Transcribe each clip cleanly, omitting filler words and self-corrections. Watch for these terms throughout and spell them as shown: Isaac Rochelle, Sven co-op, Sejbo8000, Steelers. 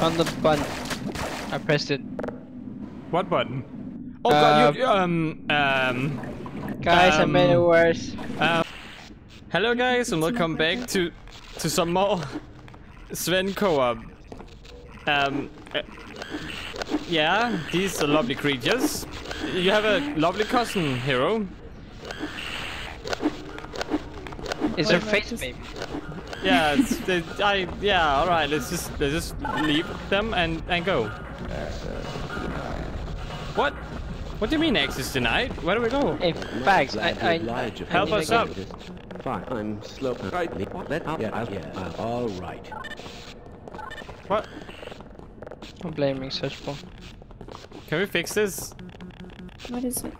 On the button. I pressed it. What button? Oh god, you guys, I made it worse. Hello guys, and welcome back to some more Sven co-op. Yeah, these are lovely creatures. You have a lovely cousin, Hero. Is her face maybe? Yeah, yeah. All right, let's just leave them and go. What? What do you mean access denied? Where do we go? Hey, Bags, I help us up. Fine, I'm slow. Yeah, all right. What? I'm blaming Sejbo. Can we fix this? What is it?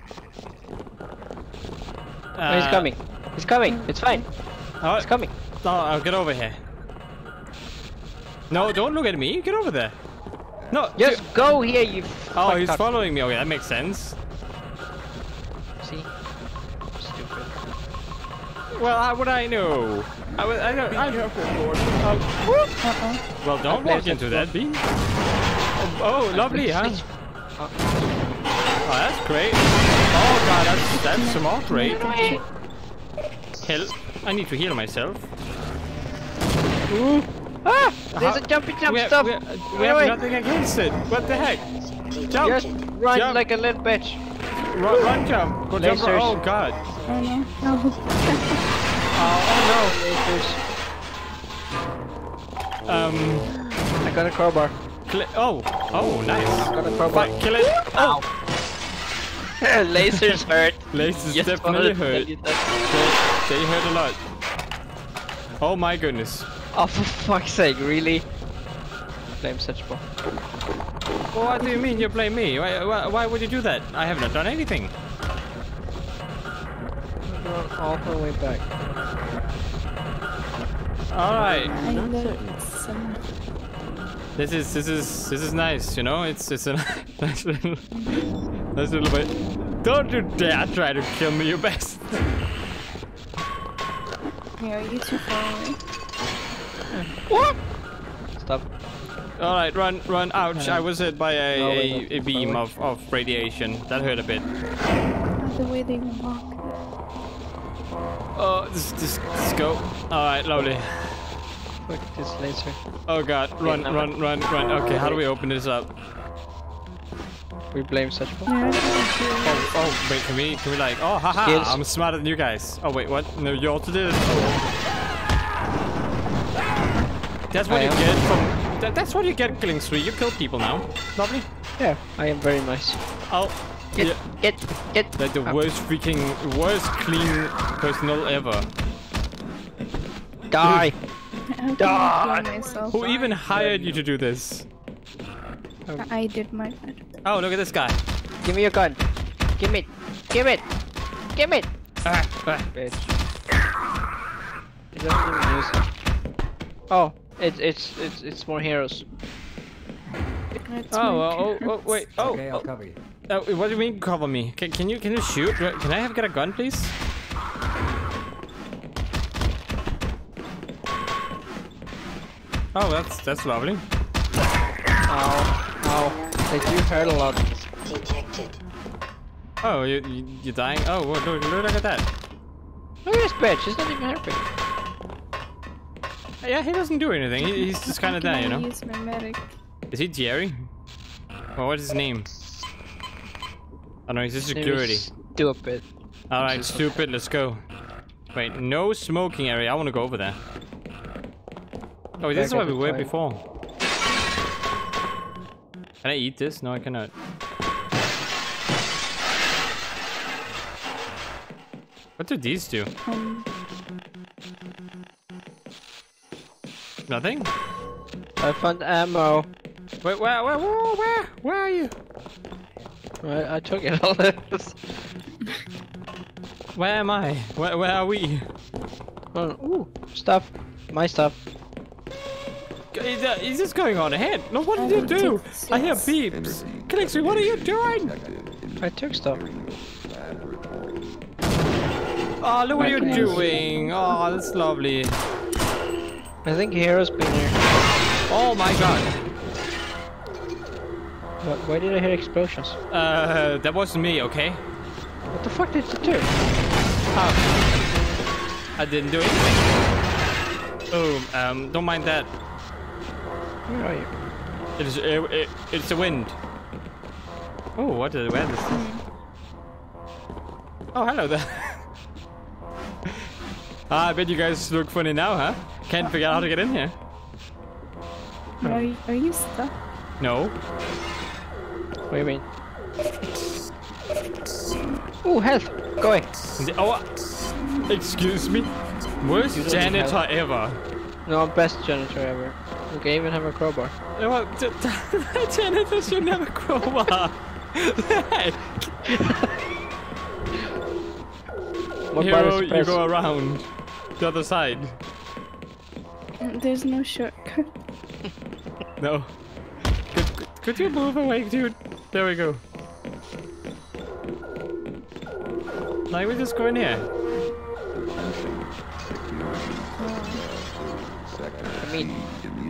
Oh, he's coming. He's coming. It's fine. Oh, it's coming. No, I'll get over here. No, don't look at me. Get over there. No, just go here. You. Oh, he's following me. Okay, that makes sense. See, stupid. Well, how would I know? I know. I know. Well, don't walk into that, B. Oh, lovely, huh? Oh, that's great. Oh god, that's some more great. Hell, I need to heal myself. Ooh. Ah! There's a jumpy stuff! We have nothing against it! What the heck? Jump! Just run like a little bitch! Run jump! Go jump! Oh god! Oh no! Oh no! I got a crowbar. Oh! Oh nice! I got a crowbar. Kill it! Ow! Lasers hurt! Lasers definitely hurt. They hurt a lot. Oh my goodness. Oh for fuck's sake, really? Blame Sejbo. Well, what do you mean you blame me? Why would you do that? I have not done anything. I'm going all the way back. Alright. This is nice, you know? It's a nice little bit. Don't you dare try to kill me, you best. Yeah, you too far away. What? Stop. Alright, run. Ouch, I was hit by a beam of radiation. That hurt a bit. Not the way they walk. Oh, just go. Alright, lovely. Fuck this laser. Oh god, run. Okay, how do we open this up? We blame such people. Oh, wait, can we like... Oh, haha, skills. I'm smarter than you guys. Oh, wait, what? No, you also did it. Oh. That's what you get from... That's what you get, killing three. You kill people now. Lovely. Yeah, I am very nice. Oh, get. Like the worst clean personnel ever. Die. Die. Who even hired you to do this? I did my part. Oh, look at this guy. Give me your gun. Give it. Bitch. It doesn't even use it. Oh. It's more heroes. Oh wait, oh. Okay, I'll cover you. What do you mean cover me? Can you shoot? Can I get a gun, please? Oh, that's lovely. Ow. They do hurt a lot. Detected. Oh, you're dying? Oh, look at that. Look at this bitch, it's not even hurting. Yeah, he doesn't do anything. He's just kind of there, you know. Use my medic. Is he Jerry? Or what's his name? Oh no, he's just security. Stupid. All right, stupid. Let's go. Wait, no smoking area. I want to go over there. Oh, this is where we were before. Can I eat this? No, I cannot. What do these do? Nothing? I found ammo. Wait, where? Where are you? I took it all. Where am I? Where are we? Oh, ooh, stuff. My stuff. Is this going on ahead? No, what did you do? I hear beeps. Clixie, what are you doing? I took stuff. Oh, look what you're doing. Oh, that's lovely. I think Hero's been here. Oh my god. Why did I hear explosions? That wasn't me, okay? What the fuck did you do? Oh. I didn't do anything. Boom. Don't mind that. Where are you? It's the wind. Oh, what is this? Oh, hello there. Ah, I bet you guys look funny now, huh? Can't figure out how to get in here. Are you stuck? No. What do you mean? Oh, health! Go away! Oh, excuse me? Worst janitor ever. No, best janitor ever. Okay, even have a crowbar. Well, janitor should have a crowbar. Hero, you go around the other side. There's no shortcut. No. Could you move away, dude? There we go. Now we just go in here.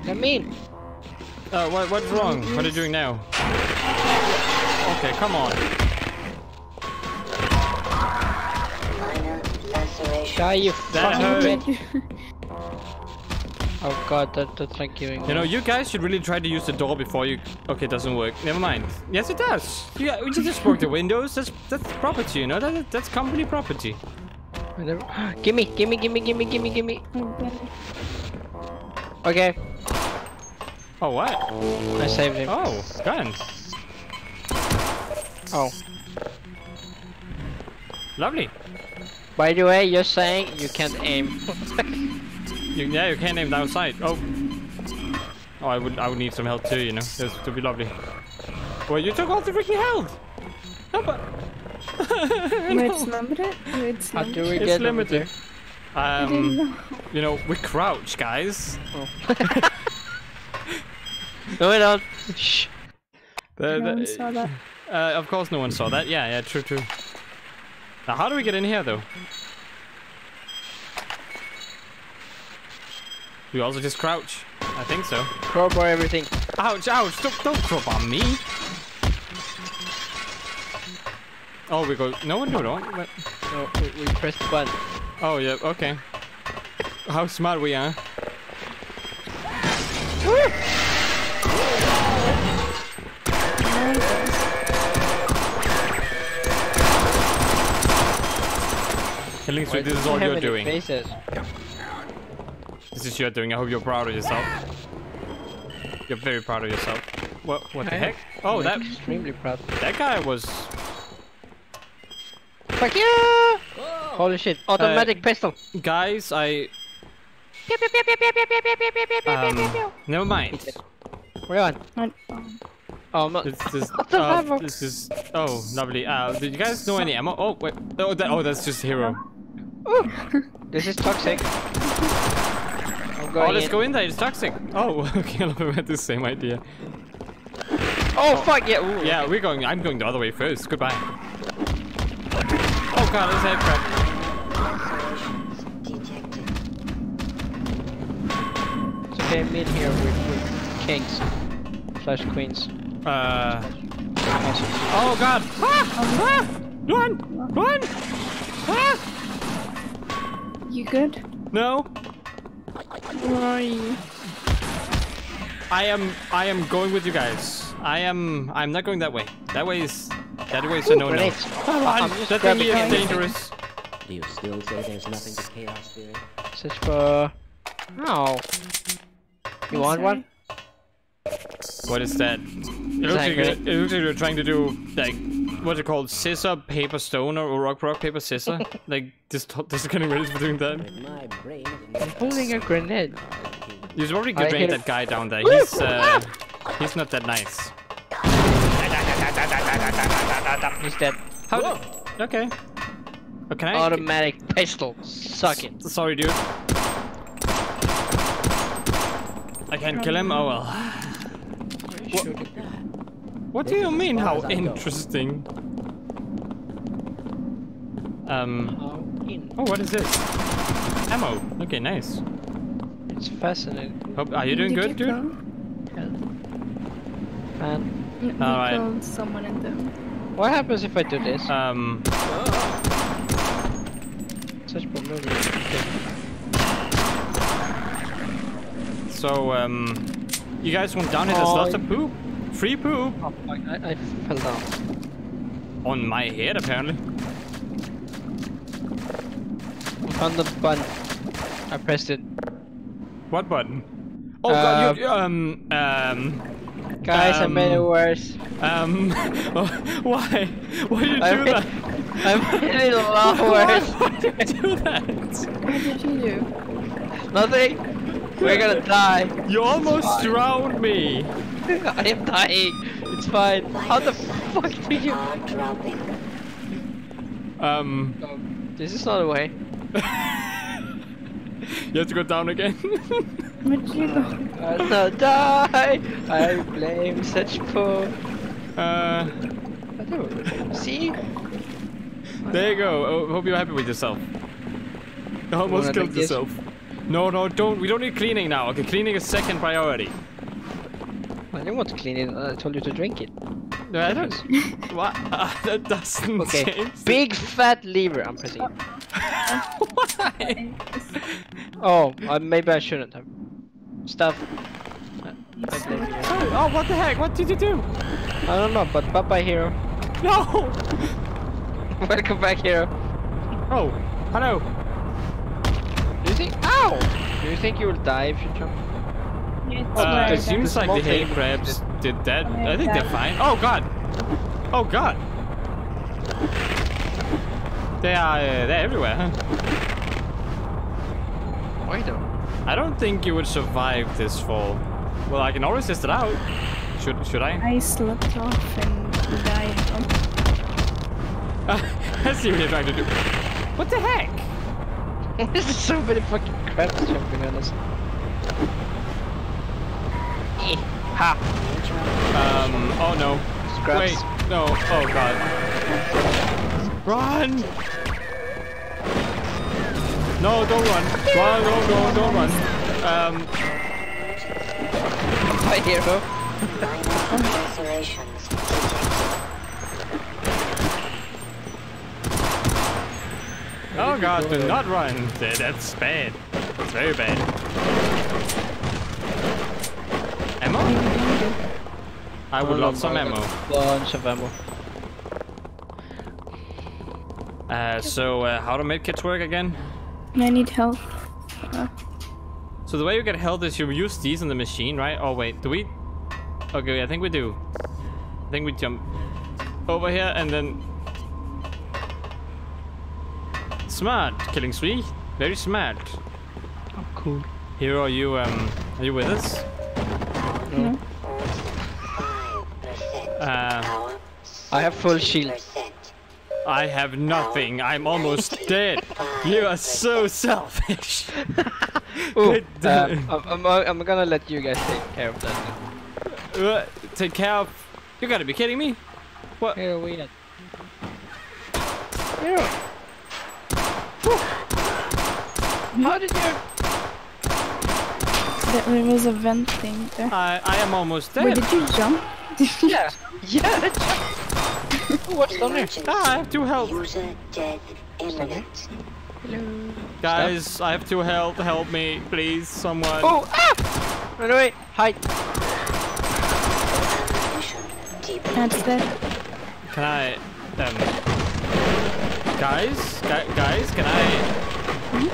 I mean. What's wrong? What are you doing now? Okay, come on. Die, you fucking bitch. Oh god, that's like giving. You know, you guys should really try to use the door before you. Okay, it doesn't work. Never mind. Yes, it does. You just broke the windows. That's property, you know. That's company property. Gimme. Okay. Oh what? I saved him. Oh, guns. Oh. Lovely. By the way, you're saying you can't aim. Yeah, you can't aim outside. Oh. Oh, I would need some help too, you know. This would be lovely. Well, you took all the freaking health. No, but no. It's limited. How do we get limited? You know, we crouch, guys. Oh. No, we don't. Shh. No one saw that. Of course, no one saw that. Yeah, true. Now, how do we get in here, though? You also just crouch. I think so. Crowbar everything. Ouch, ouch. Don't crowbar me. Oh, we go. No, don't. But... Oh, we pressed the button. Oh, yeah. Okay. How smart we are. Killing Street, this is all you're doing. Faces? This is your doing. I hope you're proud of yourself. You're very proud of yourself. What the heck? Oh, that extremely proud. That guy was. Fuck you! Yeah! Holy shit! Automatic pistol. Guys, I. Never mind. We're on. Oh, no. This is. Oh, lovely. Did you guys know any ammo? Oh wait. Oh, that's just Hero. This is toxic. Oh, let's go in there. It's toxic. Oh, okay. We had the same idea. Oh, fuck yeah. Ooh, yeah, okay. We're going. I'm going the other way first. Goodbye. Oh god, this headcrab. It's okay. Mid here with kings/queens. Oh god! Ah! Run! Run! Ah! You good? No. Where are you? I am going with you guys. I'm not going that way. That way is a no-no. That thing is dangerous. Do you still say there's nothing to chaos theory? Search for. No. You want one? What is that? It looks like you're trying to do, like, what's it called? Scissor, paper, stone, or rock, paper, scissor? Like, just getting ready for doing that. I'm holding a grenade. You should probably grenade that guy down there. He's not that nice. He's dead. How? Okay. Okay. Automatic pistol. Suck it. Sorry, dude. I can't kill him? Oh well. What do you mean, how interesting? Oh, what is this? Ammo. Okay, nice. It's fascinating. Are you doing good, dude? Help. Man. Alright. Someone in there. What happens if I do this? Such problem. So you guys went down and there's lots of poop. Free poop! Oh, I fell down. On my head apparently. On the button. I pressed it. What button? Oh god, you guys, I made it worse. Why? Why did you do that? I made it a lot worse. Why did you do that? What did you do? Nothing. We're gonna die. You almost drowned me. I am dying. It's fine. How the fuck do you? This is not a way. You have to go down again. No, die! I blame Sejbo. I don't see. There you go. Oh, hope you're happy with yourself. You almost killed yourself. No, don't. We don't need cleaning now. Okay, cleaning is second priority. I didn't want to clean it. I told you to drink it. No, I don't. What? That doesn't change. Big fat lever. I'm pressing it. Why? Oh, maybe I shouldn't have. Stuff. Oh, what the heck? What did you do? I don't know, but bye-bye, hero. No! Welcome back, hero. Oh, hello. Do you think... Ow! Do you think you will die if you jump? It seems like the hay crabs did that. I think they're fine. Oh, God! Oh, God! They are they're everywhere, huh? Why though? I don't think you would survive this fall. Well, I can always test it out. Should I? I slipped off and died. I see what you're trying to do. What the heck? There's so many fucking crabs jumping on us. Ha! Oh no. Scraps. Wait, no. Oh god. Run! No, don't run. Run, don't run. Hi, hero. Oh god, do not run. That's bad. That's very bad. Ammo? I would love some ammo. Bunch of ammo. How do medkits work again? I need health. So the way you get health is you use these in the machine, right? Oh wait, do we? Okay, I think we do. I think we jump over here and then... Smart! Killing spree. Very smart. Oh, cool. Hero, are you with us? No. I have full shield. I have nothing. I'm almost dead. You are so selfish. Ooh, I'm gonna let you guys take care of that. Take care of? You gotta be kidding me! What? Here we go. How did you? There was a vent thing there. I am almost dead. Wait, did you jump? Yeah. Yeah. What's down there? I have to help. Hello. Guys, stop. I have to help. Help me, please, someone. Oh! Ah! Run away! Hide. That's dead. Can I? Guys, can I? Hmm?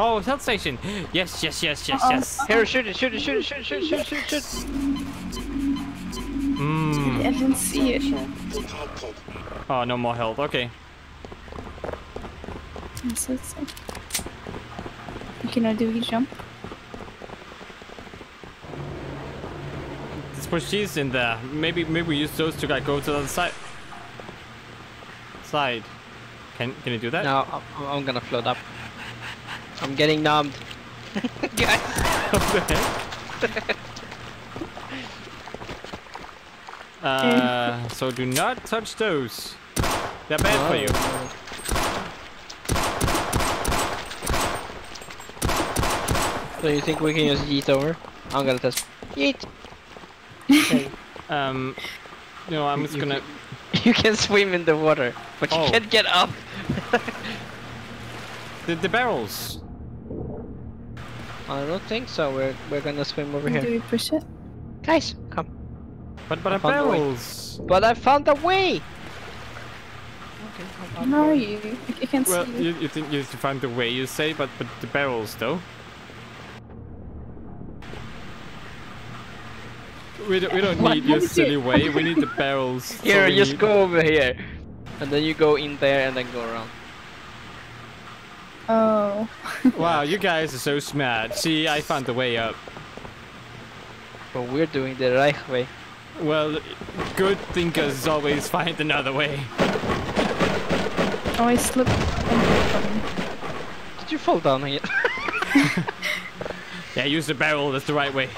Oh, health station. Yes. Here, shoot it. Mm. I didn't see it. Oh, no more health. Okay. I'm so sad. Okay, now do we jump? Let's push these in there. Maybe we use those to go to the other side. Can you do that? No, I'm gonna float up. I'm getting numbed. Guys. What the heck? So do not touch those. They're bad for you. So you think we can just yeet over? I'm gonna test. Yeet! Okay. No, I'm just gonna... You can swim in the water, but you can't get up. the barrels. I don't think so. We're gonna swim over here. Do we push it? Guys, come. But the barrels. But I found the way. Okay. Where are you? I can't see. Well, you think you found the way, you say, but the barrels though. We don't need your silly way, we need the barrels. Here, just go over here. And then you go in there and then go around. Oh. Wow, you guys are so smart. See, I found the way up. But we're doing the right way. Well, good thinkers always find another way. Oh, I slipped. Did you fall down here? Yeah, use the barrel, that's the right way.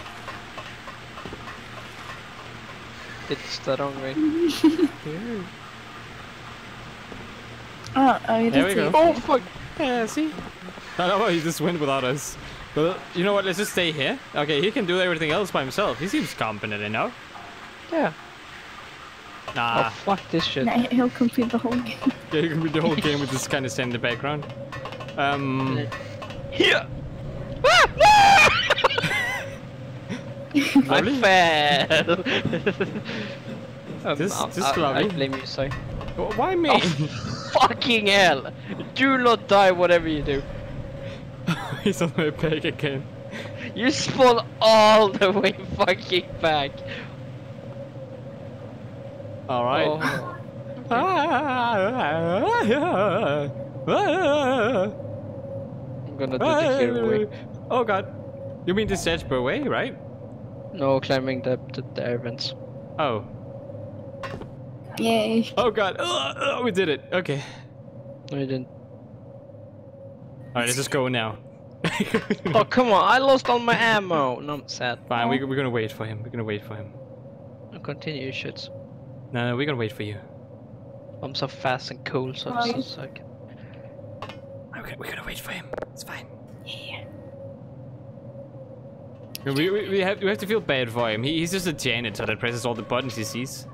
It's the wrong way. Yeah. Oh, there we go. Oh, fuck! Yeah, see? I don't know why he just went without us. But you know what? Let's just stay here. Okay, he can do everything else by himself. He seems competent enough. Yeah. Nah. Oh, fuck this shit. Nah, he'll complete the whole game. Yeah, he'll complete the whole game with this kind of sand in the background. Here! I fell. I blame you, sorry. Why me? Oh, fucking hell! Do not die, whatever you do. He's on my back again. You spawn all the way fucking back. All right. Oh. I'm gonna do the hero way. Oh god! You mean the Sejbo way, right? No, climbing the air vents. Oh. Yay. Oh god. Oh, we did it. Okay. No, you didn't. Alright, let's just go now. Oh, come on. I lost all my ammo. No, I'm sad. Fine, no. We're gonna wait for him. We're gonna wait for him. I'll continue your shits. No, we're gonna wait for you. I'm so fast and cool, so I'm so sick. Okay, we're gonna wait for him. It's fine. Yeah. We have to feel bad for him. He's just a janitor that presses all the buttons he sees.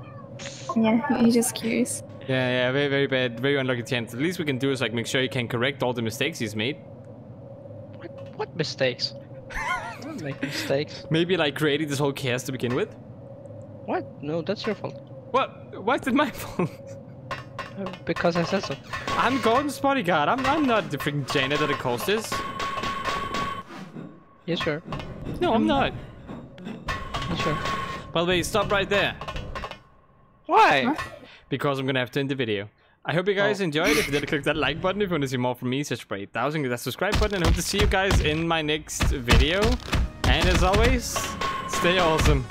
Yeah, he's just curious. Yeah, very, very bad, very unlucky janitor. The least we can do is like make sure he can correct all the mistakes he's made. What mistakes? I don't make mistakes. Maybe like creating this whole chaos to begin with. What? No, that's your fault. What? Why is it my fault? Because I said so. I'm Gordon's bodyguard. I'm not the freaking janitor that caused this. Yeah, sure. No, I'm not. Sure. By the way, stop right there. Why? Huh? Because I'm gonna have to end the video. I hope you guys enjoyed. If you did, click that like button. If you want to see more from me, Sejbo8000, click that subscribe button. And hope to see you guys in my next video. And as always, stay awesome.